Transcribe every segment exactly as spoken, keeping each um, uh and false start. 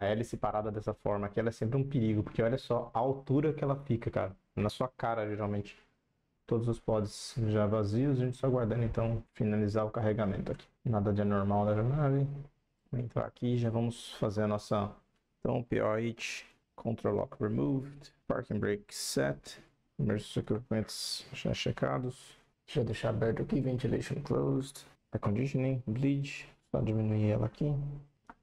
a hélice parada dessa forma aqui, ela é sempre um perigo, porque olha só a altura que ela fica, cara. Na sua cara, geralmente. Todos os pods já vazios, a gente só aguardando, então, finalizar o carregamento aqui. Nada de anormal da aeronave. Vou entrar aqui e já vamos fazer a nossa... Então, P O H, Control Lock Removed, Parking Brake Set, Emergency Equipments já checados. Deixa eu deixar aberto aqui, Ventilation Closed, Air Conditioning, Bleed, só diminuir ela aqui.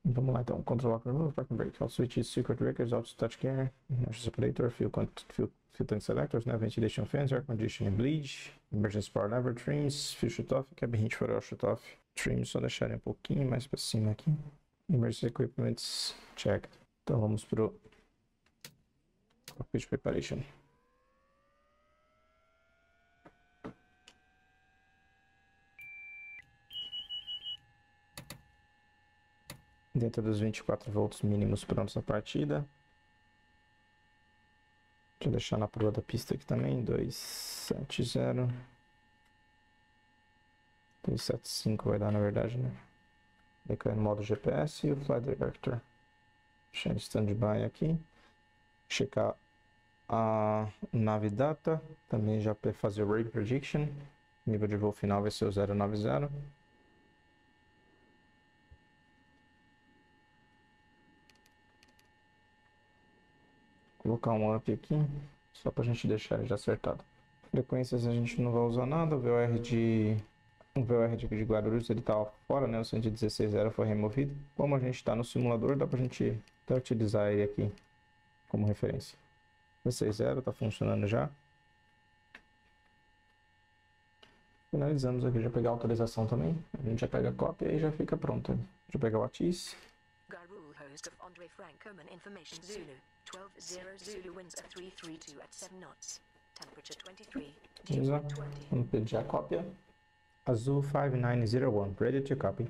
Vamos lá então, Control Lock Remove, Parking Brake, All Switches, Secret Breakers, Auto Touch Care, Emergency Separator, Fuel, fuel, fuel Tank Selectors, né? Ventilation Fans, Air Conditioning, Bleed, Emergency Power Lever, Trims, Fuel Shutoff, Cabin Heat for All Shutoff, Trims, só deixarem um pouquinho mais pra cima aqui. Emergency Equipments, check. Então vamos pro Cockpit Preparation. Dentro dos vinte e quatro volts mínimos para nossa partida. Deixa eu deixar na proa da pista aqui também, duzentos e setenta. duzentos e setenta e cinco vai dar na verdade, né? Declare modo G P S e o Flight Director. Deixa em stand-by aqui. Checar a nave data. Também já para fazer o Rate Prediction. Nível de voo final vai ser o zero nove zero. Colocar um up aqui, só para a gente deixar ele já acertado. Frequências a gente não vai usar nada. O V O R de... O V O R de Guarulhos ele tá fora, né? O cento e dezesseis zero foi removido. Como a gente está no simulador, dá pra gente até utilizar ele aqui como referência. cento e dezesseis zero tá funcionando já. Finalizamos aqui, já pegar a autorização também. A gente já pega a cópia e já fica pronto. Deixa eu pegar o A T I S. Garul host of Andre Frank Coleman information Zulu. doze zero Zulu winds at three three two at seven knots. Temperature twenty-three. Vamos pedir a cópia. Azul five nine zero one, ready to copy.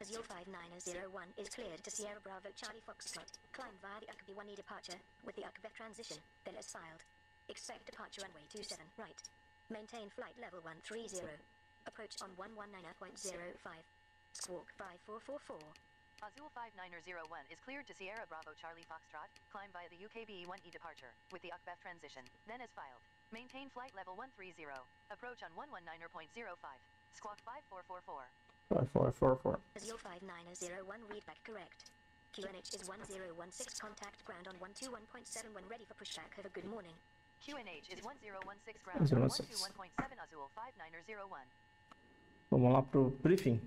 Azul five nine zero one is cleared to Sierra Bravo Charlie Fox. Climb via the U K B E one E departure with the U K B E F transition, then as filed. Expect departure runway two seven, right. Maintain flight level one three zero. Approach on one one nine point zero five. Squawk five four four four. Azul five nine zero one is cleared to Sierra Bravo Charlie Foxtrot. Climb via the U K B E one E departure with the U K B E F transition, then as filed. Maintain flight level one three zero. Approach on one one nine point zero five. Squawk five four four four. five four four four. Azul five nine zero one readback correct. Q N H is one zero one six, contact ground on one two one point seven one, ready for pushback. Have a good morning. Q N H is one zero one six, ground on one two one point seven, Azul five nine zero one. Vamos lá pro briefing.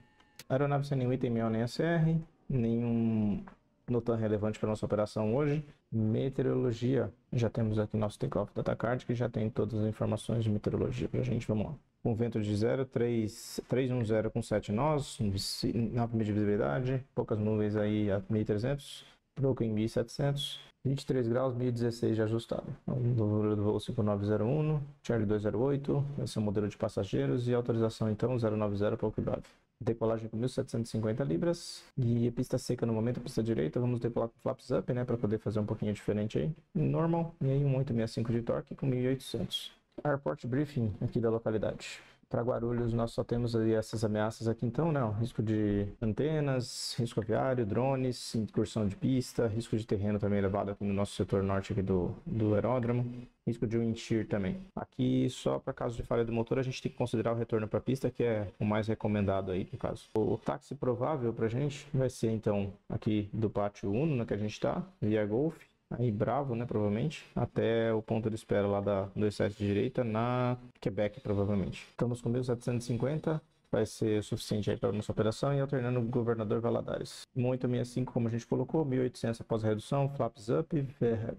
Aeronave sem nenhum item M O nem A C R, nenhum nota relevante para nossa operação hoje. Meteorologia, já temos aqui nosso takeoff data card, que já tem todas as informações de meteorologia para a gente. Vamos lá. Um vento de zero, três, três, um, zero com sete nós, nave de visibilidade, poucas nuvens aí a mil e trezentos, broken em mil e setecentos, vinte e três graus, mil e dezesseis de ajustado. Número do voo cinco nove zero um, Charlie dois zero oito, esse é o modelo de passageiros e autorização então zero nove zero para o Bravo. Decolagem com mil setecentos e cinquenta libras e pista seca no momento, pista direita. Vamos decolar com flaps up, né, para poder fazer um pouquinho diferente aí. Normal e aí um oito sessenta e cinco de torque com mil e oitocentos. Airport briefing aqui da localidade. Para Guarulhos nós só temos aí essas ameaças aqui então, né? O risco de antenas, risco aviário, drones, incursão de pista, risco de terreno também elevado aqui no nosso setor norte aqui do, do aeródromo, risco de wind shear também. Aqui só para caso de falha do motor a gente tem que considerar o retorno para a pista, que é o mais recomendado aí no caso. O táxi provável para a gente vai ser então aqui do pátio Uno, né, que a gente está, via Golf. Aí Bravo, né, provavelmente, até o ponto de espera lá da dois sete direita, na Quebec, provavelmente. Estamos com mil setecentos e cinquenta, vai ser o suficiente aí para nossa operação, e alternando o Governador Valadares. oito sessenta e cinco, como a gente colocou, mil e oitocentos após a redução, flaps up,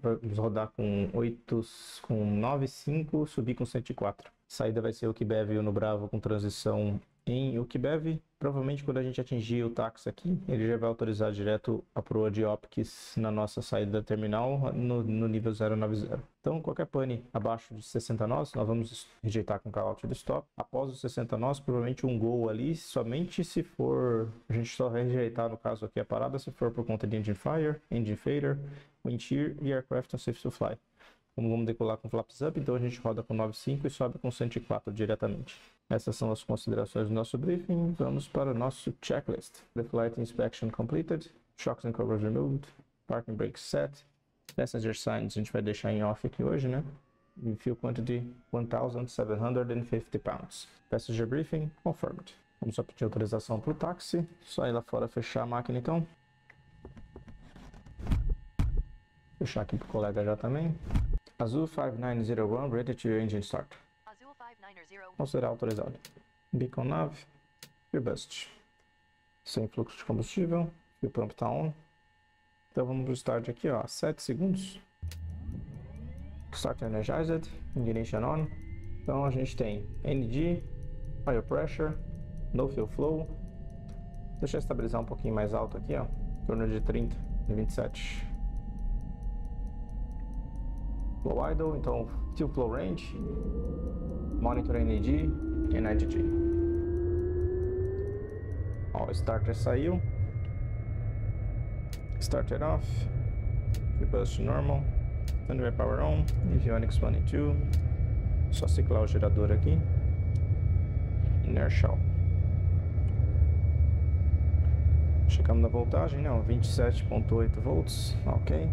vamos rodar com, oito, com nove cinco, subir com cento e quatro. Saída vai ser o U K B E V no Bravo com transição em U K B E V. Provavelmente quando a gente atingir o táxi aqui, ele já vai autorizar direto a proa de O P Cs na nossa saída terminal no, no nível zero nove zero. Então qualquer pane abaixo de sessenta nós, nós vamos rejeitar com call out do stop. Após os sessenta nós, provavelmente um gol ali, somente se for... A gente só vai rejeitar no caso aqui a parada, se for por conta de engine fire, engine failure, wind shear e aircraft unsafe to fly. Como vamos decolar com flaps up, então a gente roda com nove cinco e sobe com cento e quatro diretamente. Essas são as considerações do nosso briefing. Vamos para o nosso checklist. The flight inspection completed, shocks and covers removed, Parking brake set. Passenger signs a gente vai deixar em off aqui hoje, né? E fuel quantity one thousand seven hundred fifty pounds. Passenger briefing confirmed. Vamos só pedir autorização para o táxi. Só ir lá fora fechar a máquina então. Fechar aqui pro colega já também. Azul five nine zero one, ready to engine start. Azul five nine zero one. Considerar autorizado. Beacon nave. Fuel bust. Sem fluxo de combustível. Fuel pump tá on. Então vamos pro start aqui, ó. sete segundos. Start energized. Ignition on. Então a gente tem N G, oil pressure, no fuel flow. Deixa eu estabilizar um pouquinho mais alto aqui, ó. Em torno de trinta e vinte e sete. Flow idle, então fuel flow range, monitor N G e N I G. Ó, starter saiu, started off, fuel bust normal, runway power on, avionics one and two, só ciclar o gerador aqui, inertial. Chegamos na voltagem, não, vinte e sete vírgula oito volts, ok.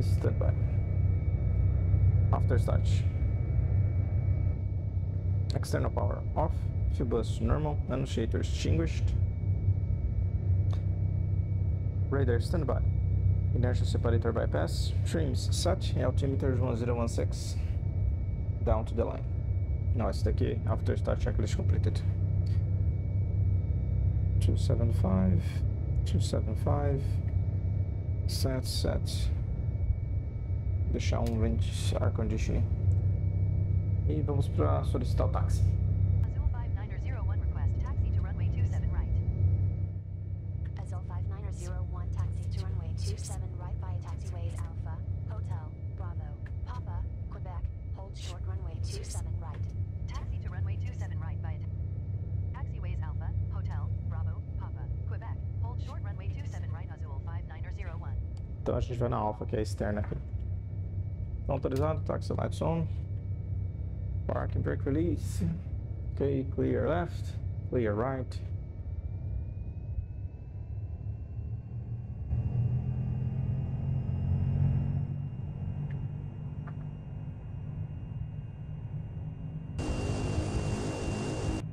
Standby. After start. External power off. Fuel bus normal. Annunciator extinguished. Radar standby. Inertial separator bypass. Trims set. Altimeter one zero one six. Down to the line. Não, esse daqui. After start checklist completed. two seven five. two seven five. Set, set. Deixar um vent ar conditioning. E vamos para solicitar o táxi. Azul five nine zero one request taxi to runway two seven right. Azul five nine zero one taxi to runway two seven right via taxiways Alpha, Hotel, Bravo, Papa, Quebec. Hold short runway two seven right. Taxi to runway two seven right via taxiways Alpha, Hotel, Bravo, Papa, Quebec. Hold short runway two seven right Azul five nine zero one. Então a gente vai na Alpha, que é a externa aqui. Autorizado, taxi lights on, parking brake release, ok, clear left, clear right.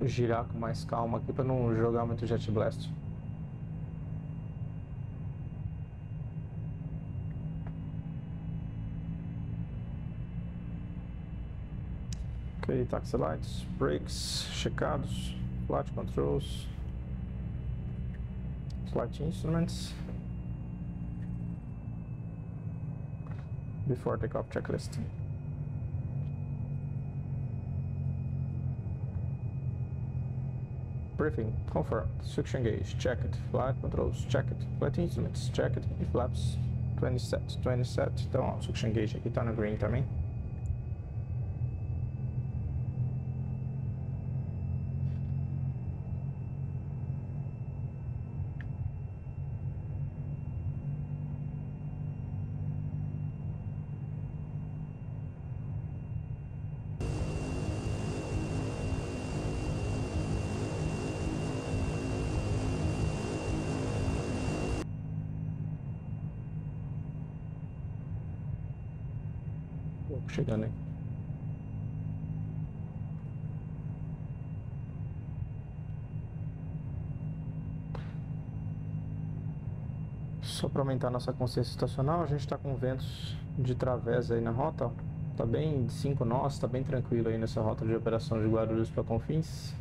Girar com mais calma aqui para não jogar muito jet blast. Ok, taxi lights, brakes, checados, flight controls, flight instruments, before takeoff checklist. Briefing, confirmed, suction gauge, checked, flight controls, checked, flight instruments, checked, e flaps, twenty set, twenty set, então ó, suction gauge aqui tá no green também. Chegando aí. Só para aumentar nossa consciência estacional, a gente está com ventos de través aí na rota. Tá bem de cinco nós, tá bem tranquilo aí nessa rota de operação de Guarulhos para Confins.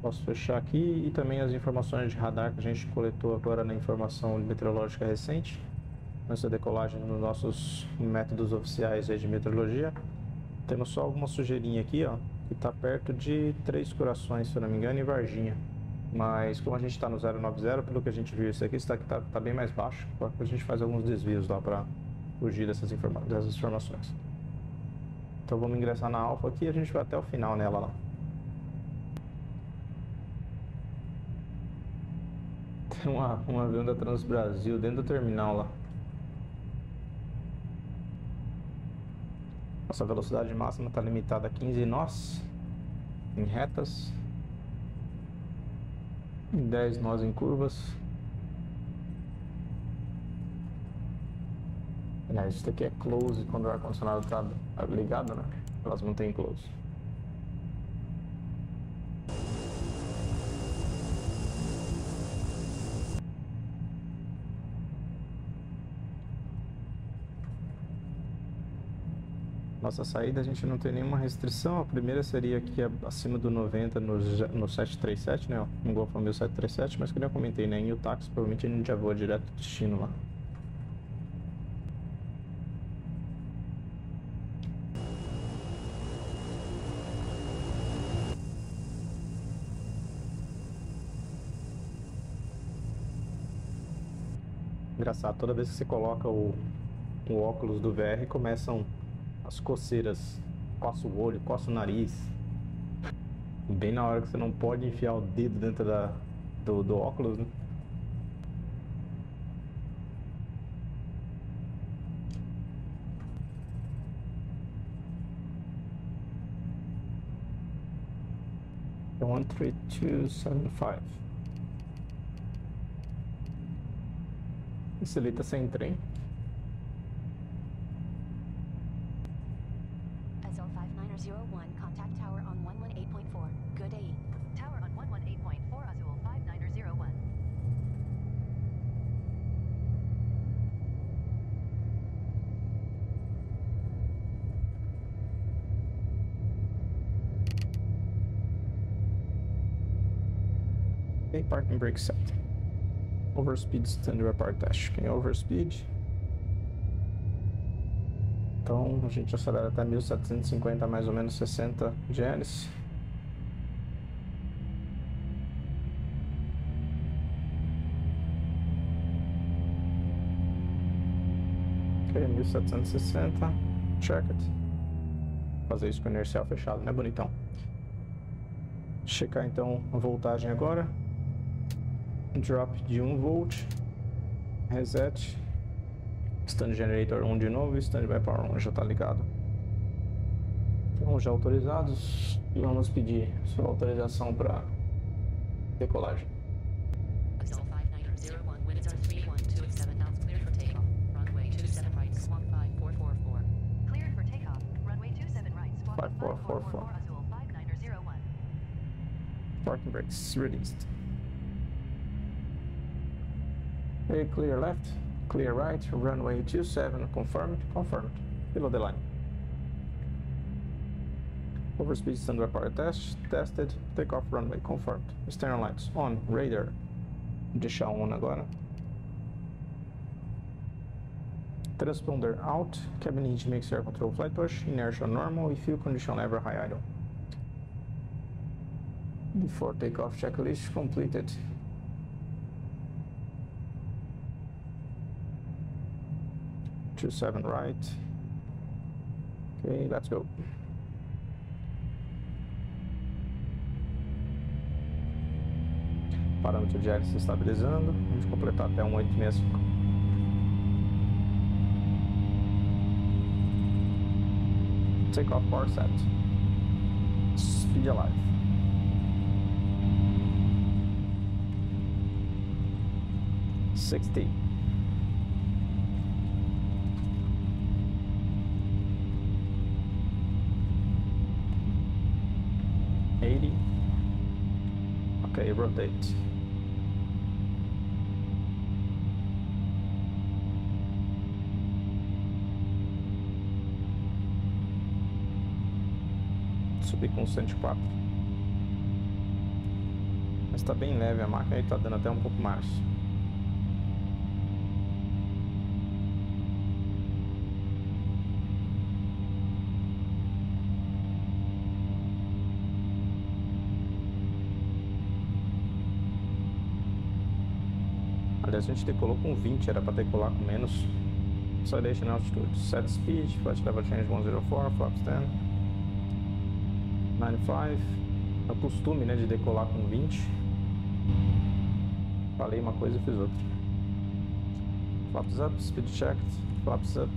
Posso fechar aqui e também as informações de radar que a gente coletou agora na informação meteorológica recente. Nessa decolagem nos nossos métodos oficiais aí de meteorologia. Temos só alguma sujeirinha aqui, ó, que está perto de Três Corações, se eu não me engano, e Varginha. Mas como a gente está no zero nove zero, pelo que a gente viu, isso aqui está tá, tá bem mais baixo. A gente faz alguns desvios lá para fugir dessas, informa dessas informações. Então vamos ingressar na Alfa aqui e a gente vai até o final nela lá. Tem uma, uma avião da Trans-Brasil dentro do terminal lá. Nossa velocidade máxima está limitada a quinze nós em retas, dez nós em curvas, Aliás, isso aqui é close quando o ar-condicionado tá ligado, né? Elas não tem close. Nossa saída a gente não tem nenhuma restrição. A primeira seria aqui acima do noventa no, no sete três sete, né? Um Gol para o sete três sete, mas que eu comentei, né? Em Utax, provavelmente a gente já voa direto do destino lá. Engraçado, toda vez que você coloca o, o óculos do V R, começam as coceiras, coça o olho, coça o nariz, bem na hora que você não pode enfiar o dedo dentro da, do, do óculos, né? um três dois sete cinco. Esse ali tá sem trem. Parking brake set. Overspeed standard apart dash. Quem é overspeed? Então a gente acelera até mil setecentos e cinquenta, mais ou menos sessenta G Ns. Ok, mil setecentos e sessenta. Check it. Fazer isso com inercial fechado, né, bonitão? Checar então a voltagem agora. Drop de um volt, reset, stand generator um de novo, standby power um, já tá ligado. Então já autorizados, e vamos pedir sua autorização para decolagem. cinco quatro quatro quatro. Parking brakes released. A clear left, clear right, runway two seven, confirmed, confirmed, below the line. Overspeed standard power test, tested, takeoff runway, confirmed. Steering lights on, radar, deixar on agora. Transponder out, cabin heat mix air control flight push, inertia normal, fuel condition ever high idle. Before takeoff checklist completed. two seven right. Okay, let's go. Parâmetro de ar se estabilizando. Vamos completar até um oito meia cinco. Take off power set. Speed alive. sixty. eighty. Okay, rotate. Subir com cento e quatro. Mas tá bem leve a máquina, aí tá dando até um pouco mais. Aliás, a gente decolou com vinte, era para decolar com menos. Acceleration altitude, set speed, flight level change one zero four, flaps ten, ninety-five. É o costume, né, de decolar com vinte. Falei uma coisa e fiz outra. Flaps up, speed checked, flaps up.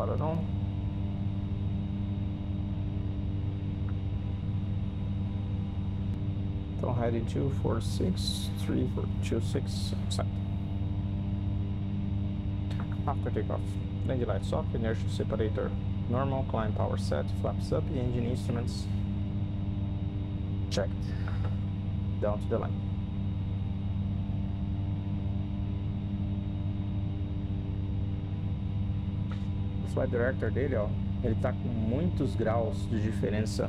Paranão. Então, heading two four six three two six, set. After takeoff, landing lights off, inertial separator normal, climb power set, flaps up, engine instruments checked. Down to the line. O flight director dele, ó, ele tá com muitos graus de diferença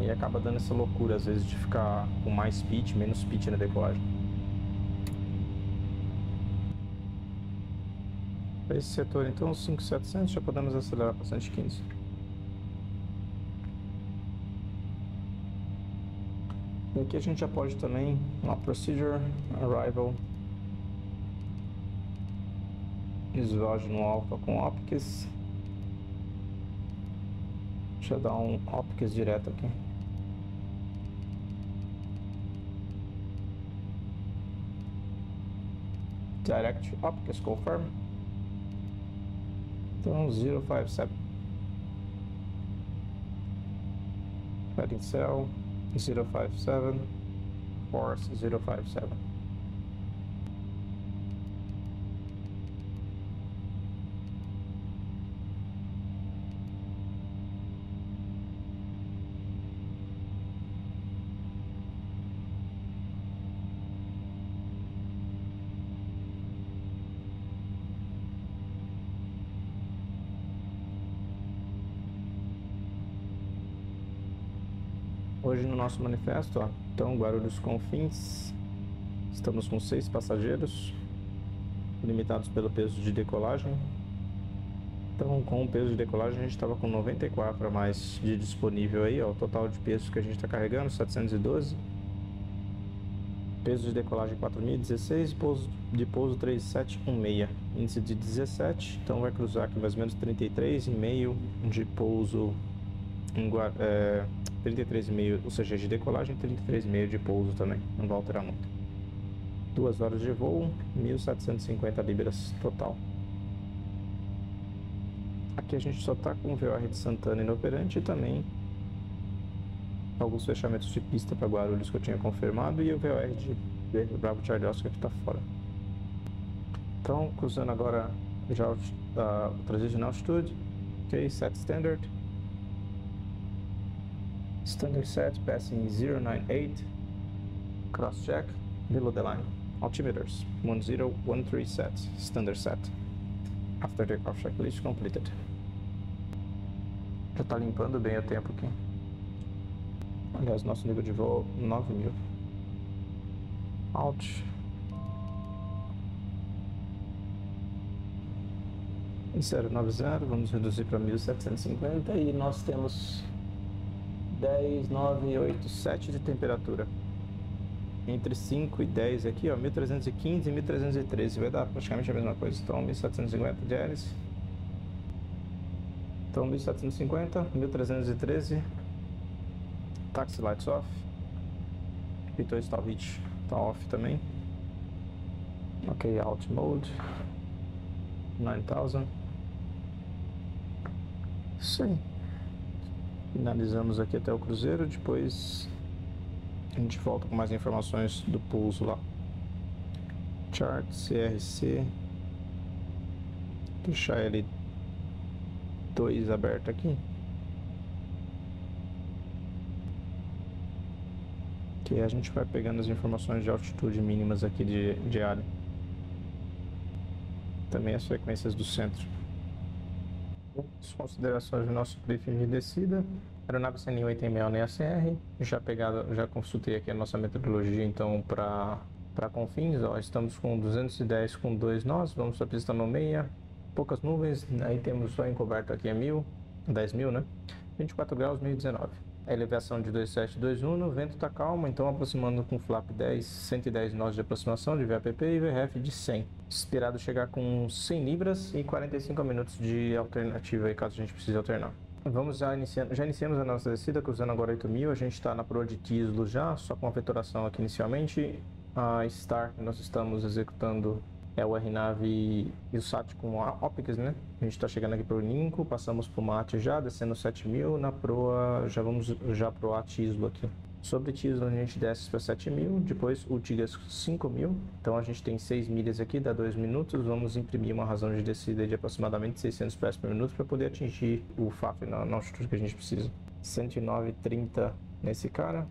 e acaba dando essa loucura às vezes de ficar com mais speed, menos speed na decolagem. Para esse setor então, cinco mil e setecentos, já podemos acelerar para cento e quinze. E aqui a gente já pode também, ó, procedure, arrival, isógeno alfa com optics. Deixa eu dar um optics direto aqui. Direct optics confirm. Então zero five seven. Heading cell zero five seven. Force zero five seven. Hoje no nosso manifesto, ó, então Guarulhos Confins, estamos com seis passageiros, limitados pelo peso de decolagem. Então com o peso de decolagem a gente estava com noventa e quatro a mais de disponível aí, ó, o total de peso que a gente está carregando, setecentos e doze. Peso de decolagem quatro mil e dezesseis, pouso de pouso três mil setecentos e dezesseis, índice de dezessete, então vai cruzar aqui mais ou menos trinta e três vírgula cinco de pouso em Guarulhos. É, trinta e três vírgula cinco, ou seja, de decolagem, trinta e três vírgula cinco de pouso também, não vai alterar muito. duas horas de voo, mil setecentos e cinquenta libras total. Aqui a gente só está com o V O R de Santana inoperante e também alguns fechamentos de pista para Guarulhos que eu tinha confirmado e o V O R de Bravo Charlie Oscar que está fora. Então, cruzando agora já o transition altitude, ok, set standard. Standard set, passing zero nine eight, cross check, below the line, altimeters one zero one three set, standard set. After takeoff checklist completed. Já tá limpando bem o tempo aqui. Aliás, nosso nível de voo nove mil. Out. zero nove zero, vamos reduzir para mil setecentos e cinquenta e nós temos dez, nove, oito, sete de temperatura. Entre cinco e dez aqui, ó, mil trezentos e quinze e mil trezentos e treze, vai dar praticamente a mesma coisa. Então mil setecentos e cinquenta de hélice. Então mil setecentos e cinquenta, mil trezentos e treze. Taxi lights off. P dois está off, tá off também. Ok, out mode nove mil. Sim. Finalizamos aqui até o cruzeiro, depois a gente volta com mais informações do pouso lá. Chart, C R C, deixar ele dois aberto aqui, que a gente vai pegando as informações de altitude mínimas aqui de, de área, também as frequências do centro. As considerações do nosso briefing de descida, aeronave C N oito seis seis N A C R, já pegado, já consultei aqui a nossa metodologia então para para Confins, ó, estamos com duzentos e dez com dois nós, vamos para a pista no meia, poucas nuvens, aí temos só encoberto aqui a mil, dez mil, né? vinte e quatro graus, mil e dezenove. A elevação de dois sete dois um, o vento está calmo, então aproximando com flap dez, cento e dez nós de aproximação de V A P P e V R F de cem. Esperado chegar com cem libras e quarenta e cinco minutos de alternativa aí, caso a gente precise alternar. Vamos já iniciando, já iniciamos a nossa descida, cruzando agora oito mil, a gente está na proa de Tislo já, só com a vetoração aqui inicialmente. A Star, nós estamos executando é o R-Nave e o S A T com ópticas, né? A gente está chegando aqui para o Ninco, passamos para o Mate já, descendo sete mil, na proa já vamos já para o Atisbo aqui. Sobre Tisla a gente desce para sete mil, depois o Tigas cinco mil, então a gente tem seis milhas aqui, dá dois minutos, vamos imprimir uma razão de descida de aproximadamente seiscentos pés por minuto para poder atingir o F A F na, na altitude que a gente precisa. cento e nove vírgula trinta nesse cara,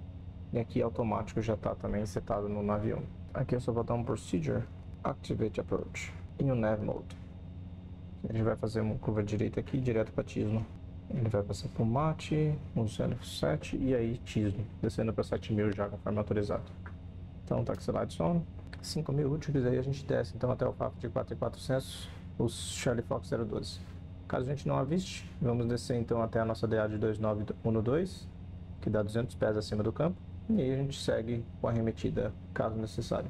e aqui automático já está também setado no navio. Aqui eu só vou dar um procedure, activate approach, em um nav mode. A gente vai fazer uma curva direita aqui, direto para Tisla. Ele vai passar por Mate, um zero sete e aí Tisno, descendo para sete mil já conforme autorizado. Então tá cancelado de sono. cinco mil úteis, aí a gente desce então até o F A F de quatro mil e quatrocentos, os Charlie Fox zero doze. Caso a gente não aviste, vamos descer então até a nossa D A de dois nove um dois, que dá duzentos pés acima do campo. E aí a gente segue com a arremetida, caso necessário.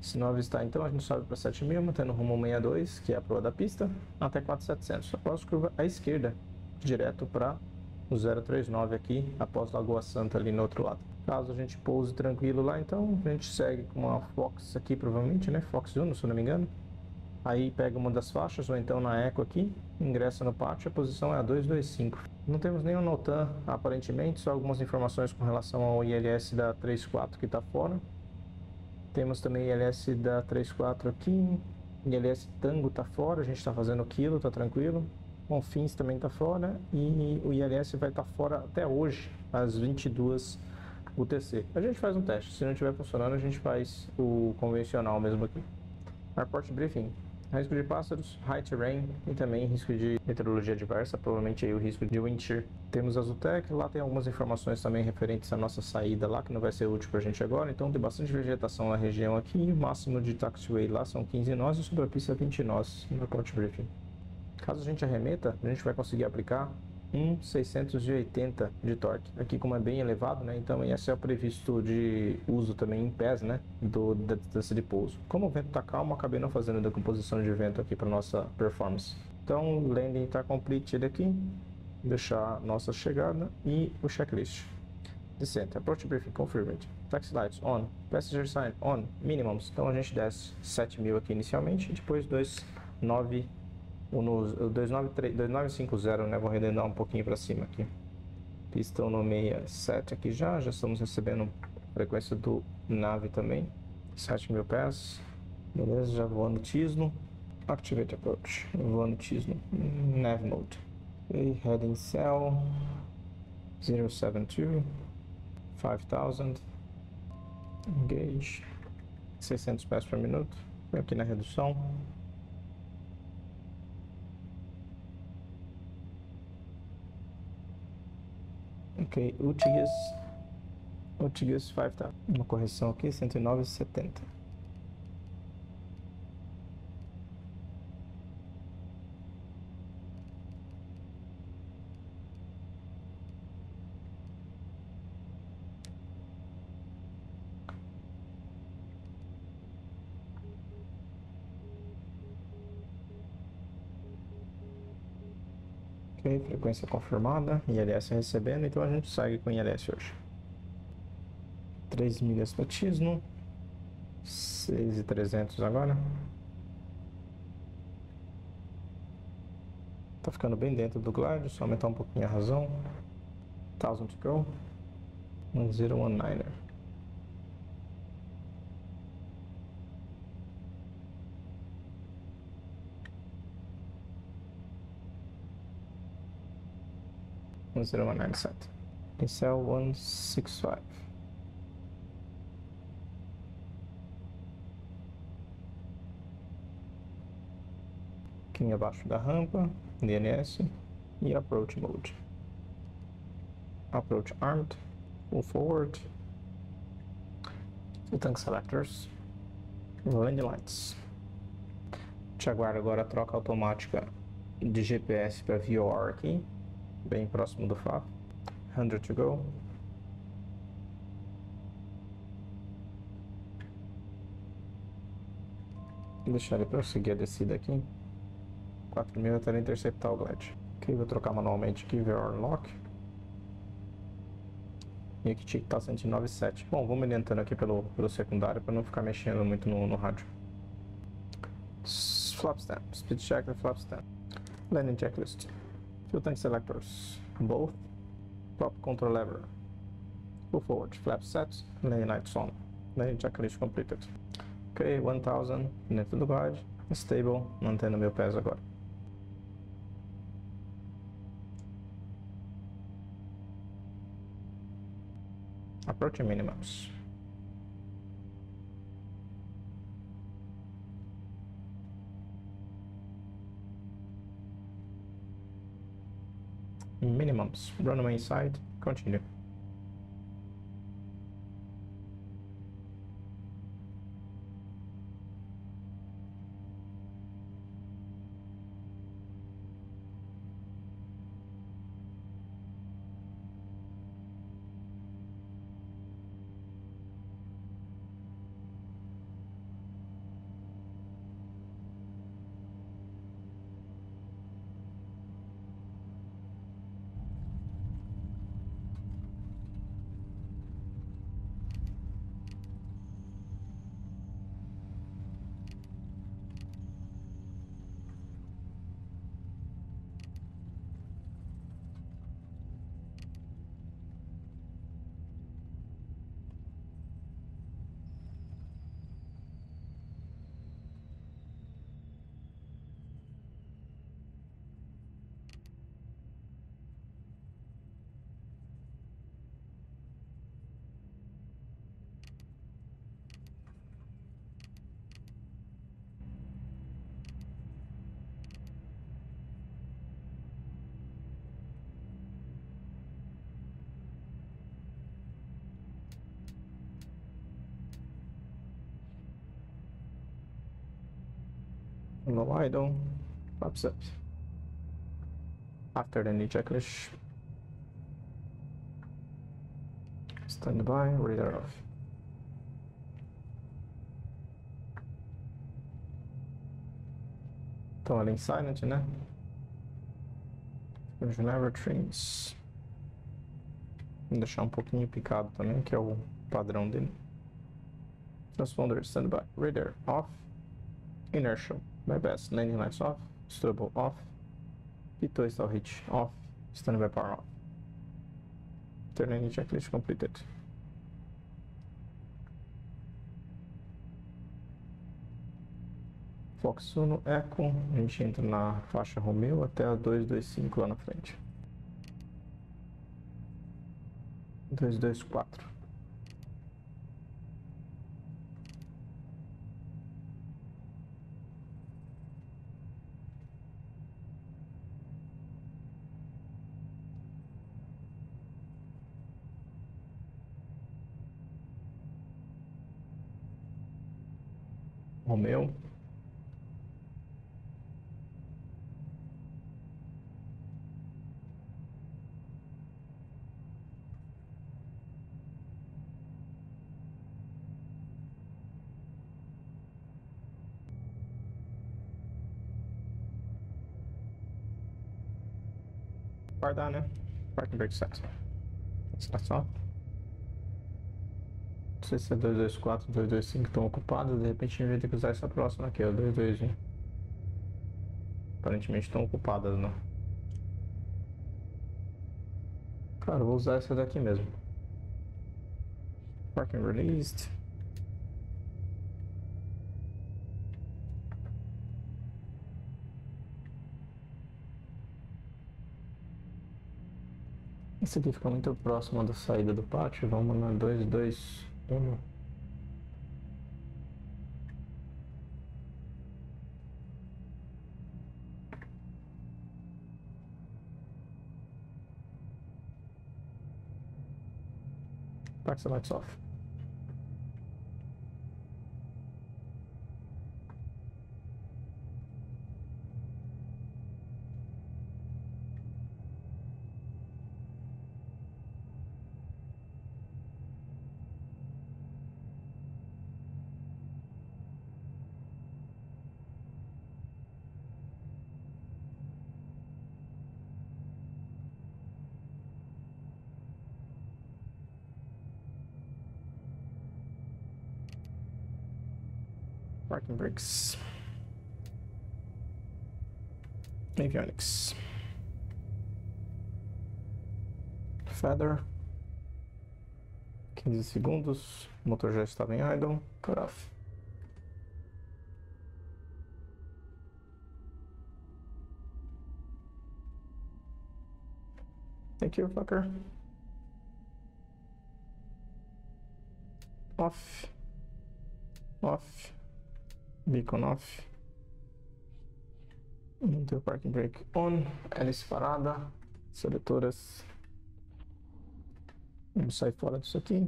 Se não avistar, então a gente sobe para sete mil, mantendo o rumo um seis dois, que é a proa da pista, até quatro mil e setecentos. Após curva à esquerda, direto para o zero três nove aqui, após Lagoa Santa ali no outro lado. Caso a gente pouse tranquilo lá, então a gente segue com uma Fox aqui provavelmente, né? Fox Uno, se não me engano. Aí pega uma das faixas, ou então na Eco aqui, ingressa no pátio, a posição é a dois dois cinco. Não temos nenhum NOTAM aparentemente, só algumas informações com relação ao I L S da três quatro que está fora. Temos também I L S da três quatro aqui, I L S Tango está fora, a gente está fazendo quilo, está tranquilo. Confins também está fora e o I L S vai estar tá fora até hoje, às vinte e duas U T C. A gente faz um teste, se não estiver funcionando a gente faz o convencional mesmo aqui. Airport briefing, risco de pássaros, high terrain e também risco de meteorologia diversa, provavelmente aí o risco de wind shear. Temos a Azutec, lá tem algumas informações também referentes à nossa saída lá, que não vai ser útil para a gente agora, então tem bastante vegetação na região aqui, o máximo de taxiway lá são quinze nós e sobre a pista vinte nós no airport briefing. Caso a gente arremeta, a gente vai conseguir aplicar um seiscentos e oitenta de torque. Aqui como é bem elevado, né? Então esse é o previsto de uso também em pés, né? Do, da distância de pouso. Como o vento está calmo, acabei não fazendo a decomposição de vento aqui para nossa performance. Então o landing está completed aqui. Deixar nossa chegada e o checklist. Descent, approach briefing confirmed. Taxi lights on, passenger sign on, minimums. Então a gente desce sete mil aqui inicialmente, depois dois nove o dois nove cinco zero, né? Vou arredondar um pouquinho para cima aqui. Pistão no sessenta e sete aqui já, já estamos recebendo frequência do nave também. sete mil pés, beleza, já voando Tisno. Activate approach, voando Tisno, nav mode. E heading cell, zero setenta e dois, cinco mil, engage, seiscentos pés por minuto, aqui na redução. Ok, U T G S, U T G S cinco tá, uma correção aqui, cento e nove vírgula setenta. Ok, frequência confirmada, I L S recebendo, então a gente segue com I L S hoje. três milhas para Tisno, seis mil e trezentos agora. Tá ficando bem dentro do glide, só aumentar um pouquinho a razão. mil to go, um zero um nine. um zero um nine sete. Pincel um seis cinco. Aqui abaixo da rampa, D N S e Approach Mode. Approach Armed, Pull Forward, Tank Selectors, Landing Lights. Te aguardo agora a troca automática de G P S para V O R aqui. Bem próximo do F A P, cem to go, vou deixar ele prosseguir a descida aqui, quatro mil até ele interceptar o glide. Ok, vou trocar manualmente aqui, V O R lock, e aqui tinha que estar cento e nove vírgula sete, bom, vamos orientando aqui pelo, pelo secundário para não ficar mexendo muito no, no rádio. flap stamp, split check and flap stamp, landing checklist, fuel tank selectors, both, prop control lever, pull forward, flap set, landing lights on, landing checklist completed. Ok, one thousand dentro do guide, stable, mantendo meu peso agora. Approach minimums. Minimums, runway inside, continue. No idle, flaps up. After the new checklist, stand by, radar off. Estão ali em silent, né? Fusion lever trims. Vou deixar um pouquinho picado também, que é o padrão dele. Transponder, stand by, radar off. Inertial, bypass, landing lights off, strobo off, P two stall hitch off, standby power off. Turn landing checklist completed. Fox Uno, Echo, a gente entra na faixa Romeo até a dois dois cinco lá na frente. dois dois quatro. Romeu, guardar, né? Parking brake set. Instalação. Não sei se é dois dois quatro, dois dois cinco estão ocupados. De repente a gente vai ter que usar essa próxima aqui, ó, dois dois um. Aparentemente estão ocupadas, né? Cara, vou usar essa daqui mesmo. Parking released. Esse aqui fica muito próximo da saída do pátio. Vamos na dois dois um. Taxi lights off. Parking brakes. avionics. Feather. quinze segundos. O motor já estava em idle. Cut off. Thank you, fucker. Off. Off. Beacon off. Manter parking brake on. Hélice parada. Seletoras. Vamos sair fora disso aqui.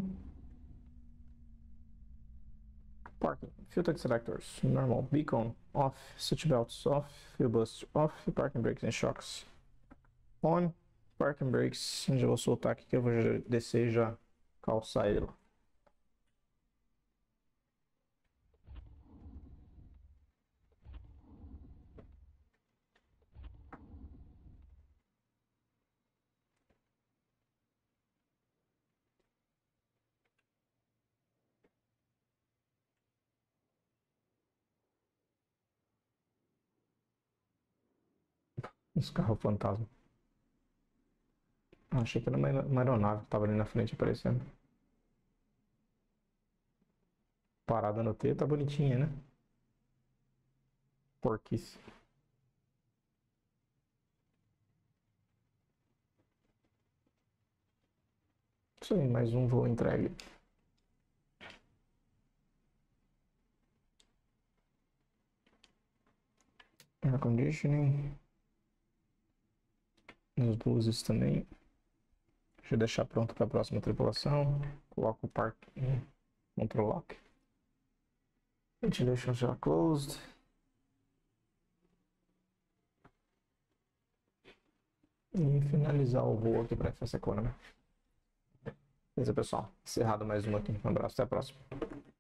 Parking. Fuel tank selectors. Normal. Beacon off. Seatbelts off. Fuel bus off. Parking brakes and shocks on. Parking brakes. Já vou soltar aqui que eu vou descer e já calçar ele. Esse carro fantasma. Achei que era uma aeronave que estava ali na frente aparecendo. Parada no T, tá bonitinha, né? Porquice. Isso aí, mais um voo entregue. Air conditioning. As luzes também. Deixa eu deixar pronto para a próxima tripulação. Coloco o park em control lock. Ventilation já closed. E finalizar o voo aqui para a F S Economy. Beleza, pessoal. Encerrado mais um aqui. Um abraço, até a próxima.